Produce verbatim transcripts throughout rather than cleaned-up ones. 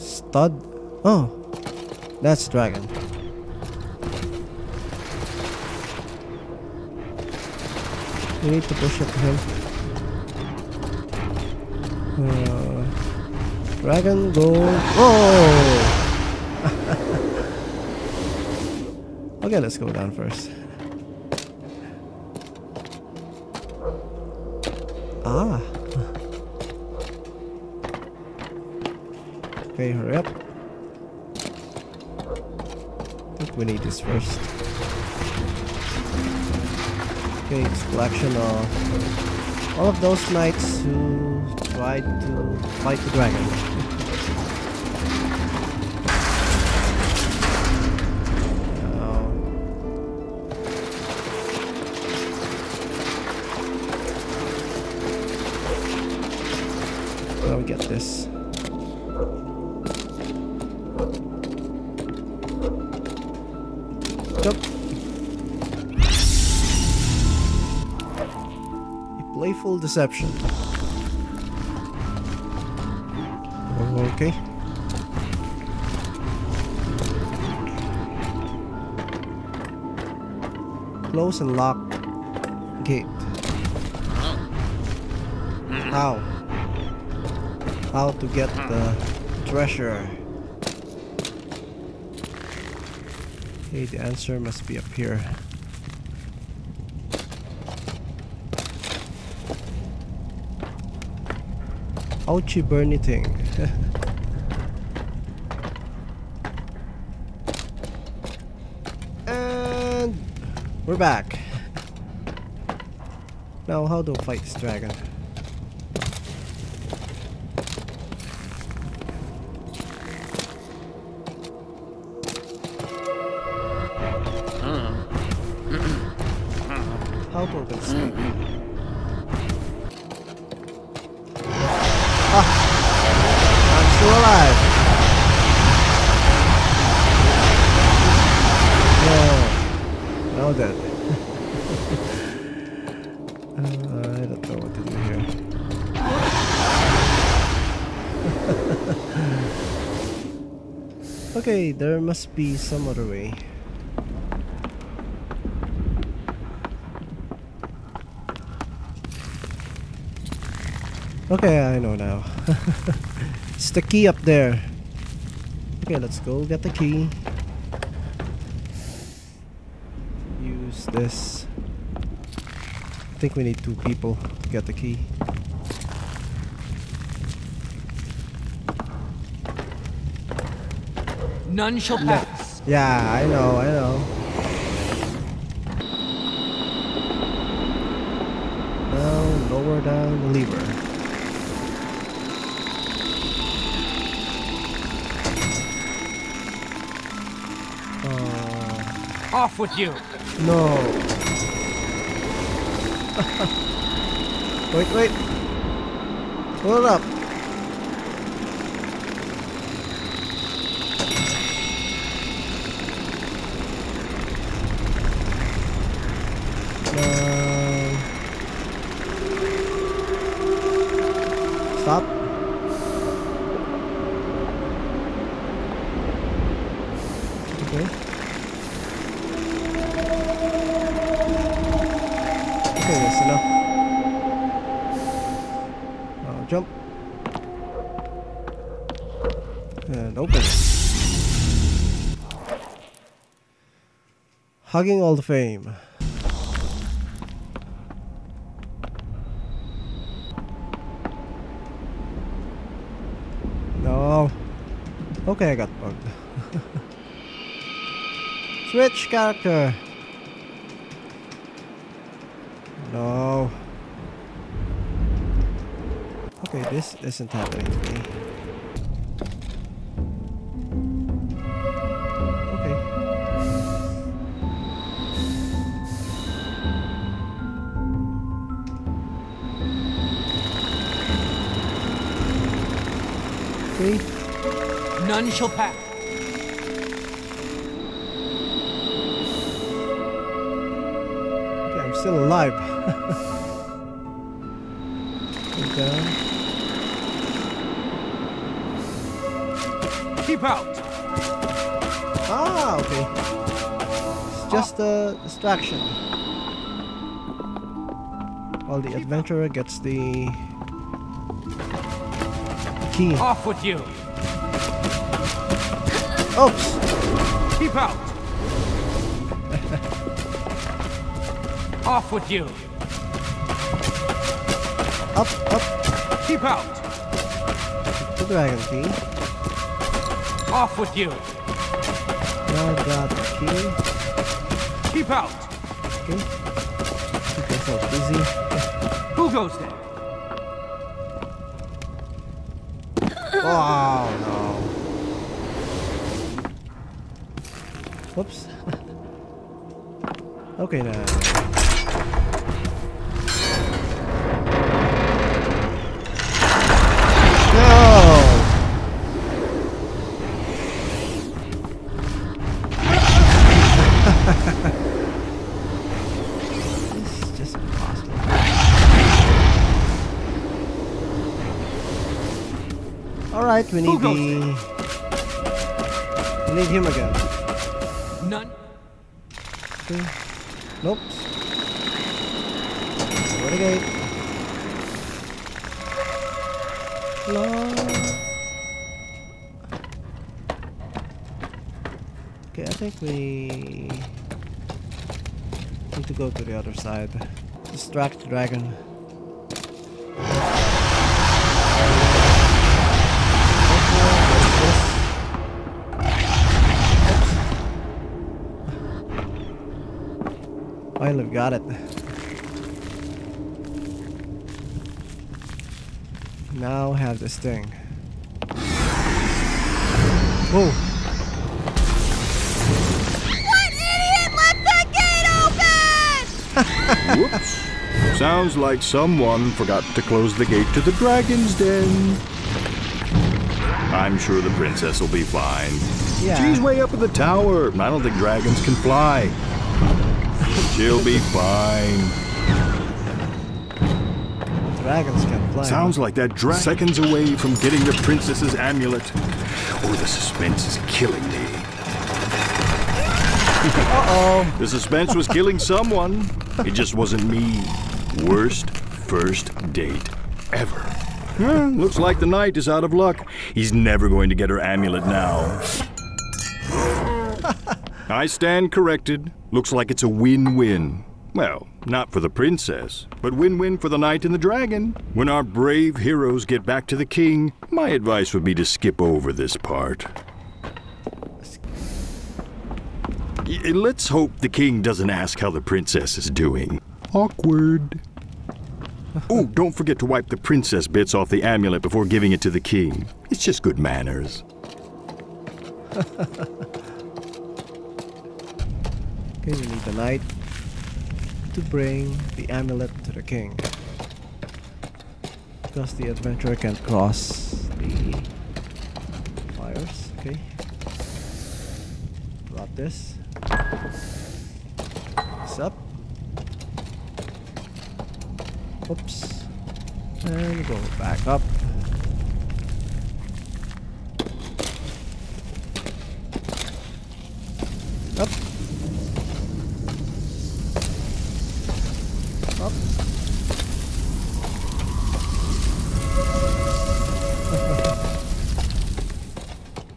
Stud? Oh, that's dragon. We need to push up him. Uh, dragon, go. Whoa! Okay, let's go down first. Ah. Okay, hurry up. I think we need this first. Okay, it's collection of all of those knights who tried to fight the dragon. Now we get this. Playful deception. Okay. Close and lock gate. How? How to get the treasure? Okay, the answer must be up here. Ouchie burny thing. And we're back. Now how do I fight this dragon? How do I open this thing? Ah, I'm still alive. No, now dead. uh, I don't know what to do here. Okay, there must be some other way. Okay, I know now. It's the key up there. Okay, let's go get the key. Use this. I think we need two people to get the key. None shall pass. Yeah, I know, I know. Now, lower down the lever. Off with you! No. wait, wait. Hold up. Uh, stop. Okay. Enough. I'll jump and open. Hugging all the fame. No. Okay, I got bugged. Switch character. No. Okay, this isn't happening to me. Okay. Okay. None shall pass. Okay, I'm still alive. Down. keep out. Ah, okay. It's just a distraction. While the adventurer gets the key. Off with you. Oops. Keep out. Off with you. Up, up. Keep out. The dragon key. Off with you. Now I got the key. Keep out. Okay. Keep yourself busy. Who goes there? Wow, no. Whoops. Okay now. Alright, we need the... We need him again. None. Okay. Nope. What again? Hello. Okay, I think we need to go to the other side. Distract the dragon. Finally got it. Now have this thing. Whoa! What idiot left that gate open? Whoops! Sounds like someone forgot to close the gate to the dragon's den. I'm sure the princess will be fine. Yeah. She's way up in the tower. I don't think dragons can fly. She'll be fine. Dragons can fly. Sounds like that dragon. Seconds away from getting the princess's amulet. Oh, the suspense is killing me. Uh-oh. The suspense was killing someone. It just wasn't me. Worst first date ever. Yeah, looks like the knight is out of luck. He's never going to get her amulet now. I stand corrected. Looks like it's a win-win. Well, not for the princess, but win-win for the knight and the dragon. When our brave heroes get back to the king, my advice would be to skip over this part. Let's hope the king doesn't ask how the princess is doing. Awkward. Oh, don't forget to wipe the princess bits off the amulet before giving it to the king. It's just good manners. Okay, we need the knight to bring the amulet to the king. Because the adventurer can't cross the wires. Okay. Drop this. It's up. Oops. And go back up. Up. Up.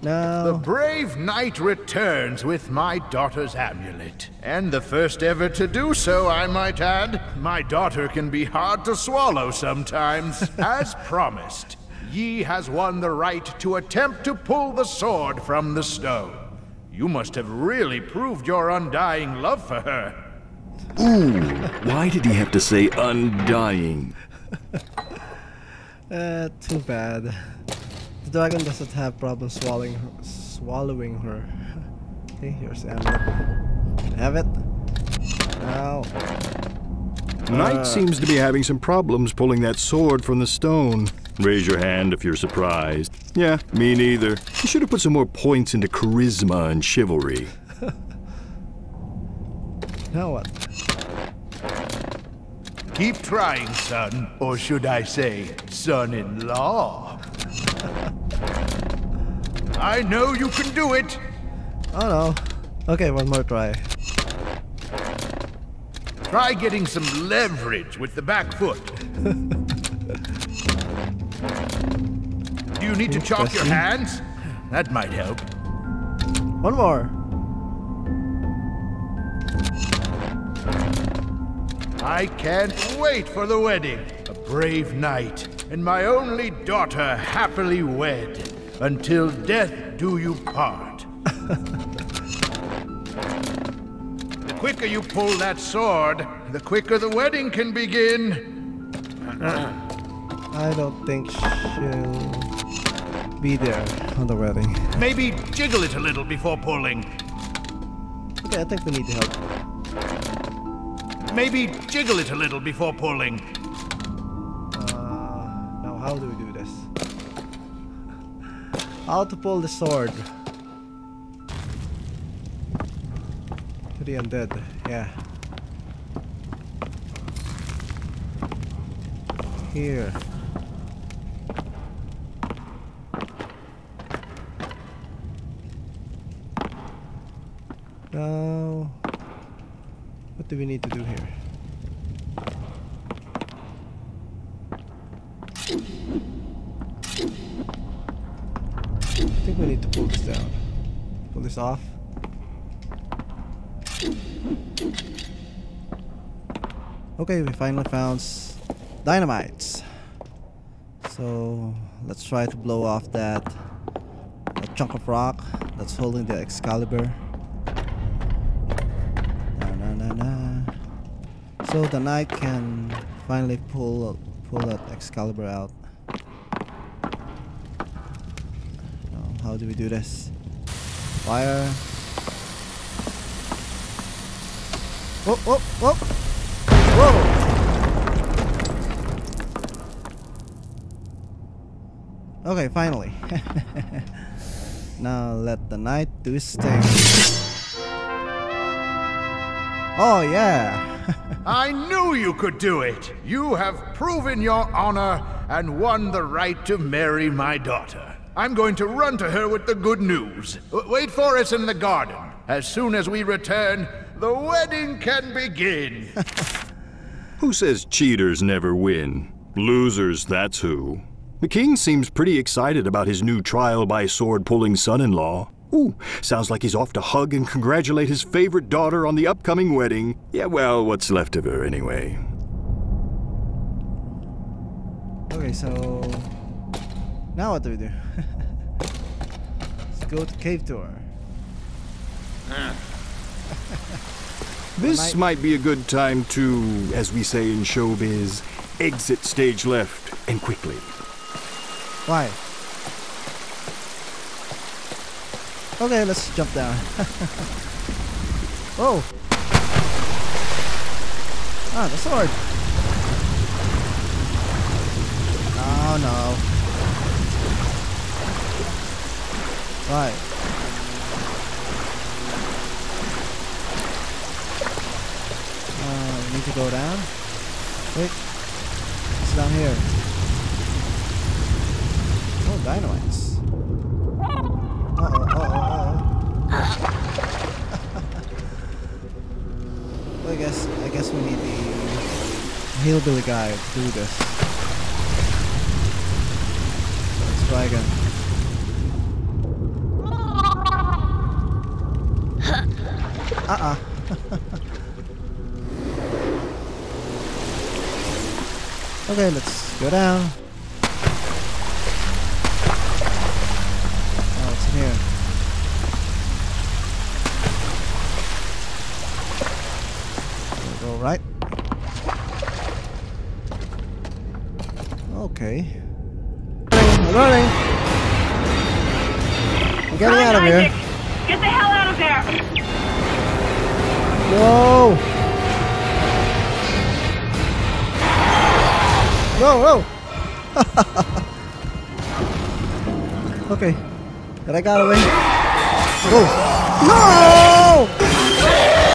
No. The brave knight returns with my daughter's amulet. And the first ever to do so, I might add. My daughter can be hard to swallow sometimes. As promised, ye has won the right to attempt to pull the sword from the stone. You must have really proved your undying love for her. Ooh, why did he have to say undying? uh, too bad. The dragon doesn't have problem swallowing her. Swallowing her. Okay, here's Amber. Have it. Now. Knight uh, seems to be having some problems pulling that sword from the stone. Raise your hand if you're surprised. Yeah, me neither. You should have put some more points into charisma and chivalry. Now what? Keep trying, son, or should I say, son-in-law. I know you can do it. Oh no. Okay, one more try. Try getting some leverage with the back foot. Do you need to chop your hands? That might help. One more. I can't wait for the wedding. A brave knight and my only daughter happily wed. Until death do you part. The quicker you pull that sword, the quicker the wedding can begin. I don't think she'll be there on the wedding. Maybe jiggle it a little before pulling. Okay, I think we need help. Maybe jiggle it a little before pulling. Uh, now how do we do this? How to pull the sword? To the undead, yeah. Here. Now. What do we need to do here? I think we need to pull this down. Pull this off. Okay, we finally found dynamites. So let's try to blow off that, that chunk of rock that's holding the Excalibur. So the knight can finally pull pull that Excalibur out. Now, how do we do this? Fire! Whoa! Whoa! Whoa! Whoa! Okay, finally. Now let the knight do his thing. Oh yeah! I knew you could do it! You have proven your honor and won the right to marry my daughter. I'm going to run to her with the good news. W- wait for us in the garden. As soon as we return, the wedding can begin. Who says cheaters never win? Losers, that's who. The king seems pretty excited about his new trial by sword-pulling son-in-law. Ooh, sounds like he's off to hug and congratulate his favorite daughter on the upcoming wedding. Yeah, well, what's left of her anyway. Okay, so now what do we do? Let's go to cave tour. This might be a good time to, as we say in showbiz, exit stage left and quickly. Why? Okay, let's jump down. Oh! Ah, the sword! Oh no. Right. Uh, we need to go down. Wait. It's down here. Oh, dynamites. Uh oh, uh oh, uh oh. I guess, I guess we need the hillbilly guy to do this. Let's try again. Uh-uh. Okay, let's go down. Here. Go right. Okay. I'm running. I'm getting out of here. Get the hell out of there. Whoa. Whoa, whoa. Okay. But I got away. Oh! No!